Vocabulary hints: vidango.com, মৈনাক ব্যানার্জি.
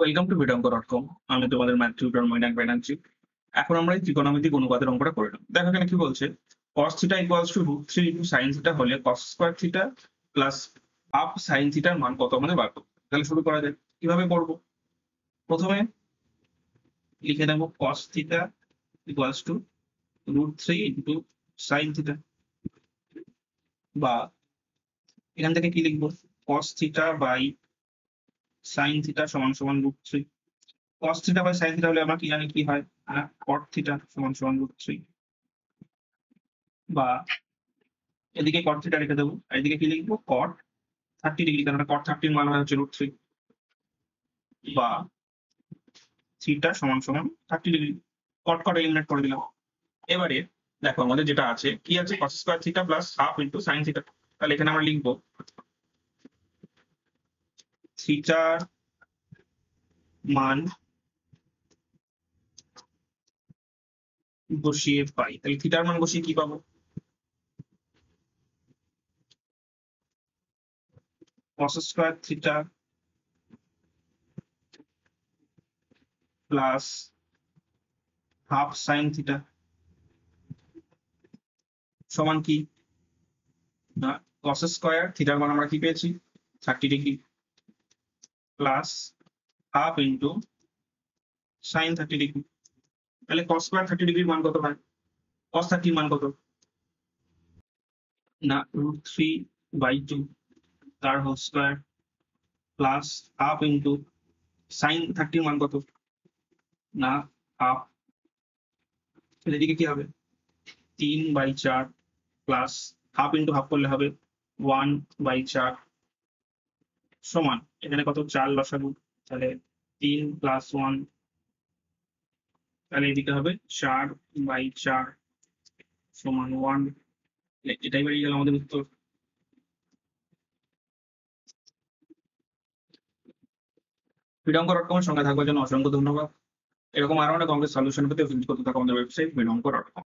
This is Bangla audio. Welcome to vidango.com। আমি তোমাদের ম্যাথ টিউটর মৈনাক ব্যানার্জি। এখন আমরা এই ত্রিকোণমিতিক অনুপাতের অঙ্কটা করে নেব। দেখো এখানে কি বলছে, cos θ = 3 sin θ হলে cos square θ plus half sin θ এর মান কত আমাদের বার করতে। তাহলে শুরু করা যাক। কিভাবে করব? প্রথমে লিখে দেব cos θ = √3 * sin θ, বা এখান থেকে কি লিখব, cos θ / sin θ = √3। cos θ / sin θ হলে আমরা কি জানি কি হয়, cot θ = √3, বা এদিকে cot θ লিখে দেব, এদিকে কি লিখব cot 30 ডিগ্রি, কারণ cot 30 এর মান হচ্ছে √3, বা θ = 30 ডিগ্রি। cot cot এলিমিনেট করে দিলাম। এবারে দেখো আমাদের যেটা আছে কি আছে, cos square θ plus half into sin θ। তাহলে এখানে আমরা লিখব থিটার মান বসিয়ে পাই। তাহলে থিটার মান বসিয়ে কি পাবো, cos square theta plus half sine theta সমান কি না, cos স্কয়ার থিটার মান আমরা কি পেয়েছি 30 degree, plus half into sin 30 degree. তাহলে cos square 30 ডিগ্রির মান কত হয়, cos 30 মান কত না √3/2 তার whole square plus half into sin 30 মান কত না half। তাহলে এদিকে কি হবে 3/4 প্লাস half into half করলে হবে 1/4 সমান এখানে কত 4 লসাগু, তাহলে 3 + 1, তাহলে এদিকে হবে 4/4 সমান 1। এটাই বেরিয়ে গেল আমাদের উত্তর। vidango.com এর সঙ্গে থাকার জন্য অসংখ্য ধন্যবাদ। এরকম আরো অনেক অঙ্কের সলিউশন পেতে ভিজিট করতে থাকো আমাদের ওয়েবসাইট vidango.com।